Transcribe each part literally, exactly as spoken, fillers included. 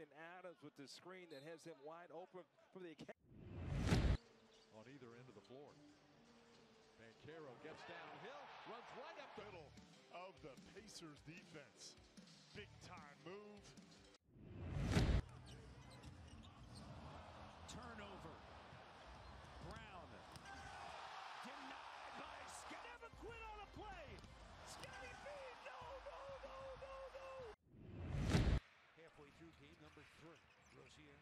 Steven Adams with the screen that has him wide open from the on either end of the floor. Van Caro gets downhill, runs right up the middle of the Pacers defense. Big time move. Turnover. Brown. Denied by Scott. Never quit on a play. Scotty Bean. No, no, no, no, no. Halfway through game number three. Rozier.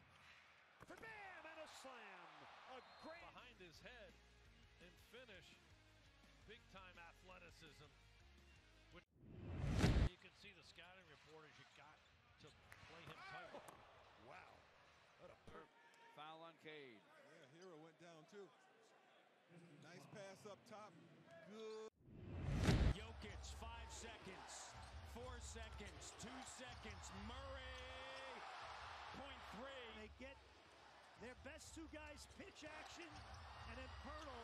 Bam! And a slam. A great behind his head and finish. Big time athleticism. Which you can see the scouting reporters, you got to play him tight. Wow. What a perfect foul on Cade. Yeah, Hero went down too. Nice pass up top. Good. Jokic, five seconds, four seconds, two seconds. Murray, point three. They get their best two guys, pitch action, and then Pirtle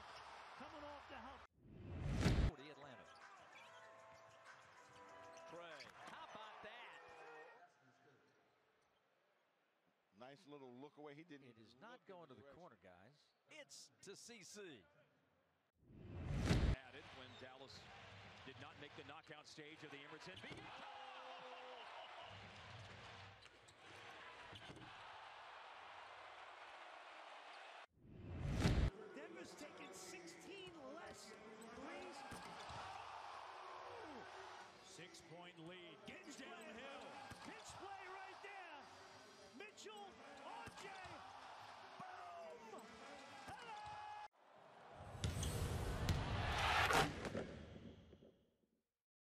coming off the help. forty Atlanta. Craig, how about that? Nice little look away. He didn't. It is not going to the corner, guys. It's to C C. Added when Dallas did not make the knockout stage of the Emirates N B A. Oh! Denver's taken sixteen less threes. Oh! Six-point lead. Gets downhill. Pitch play right there. Mitchell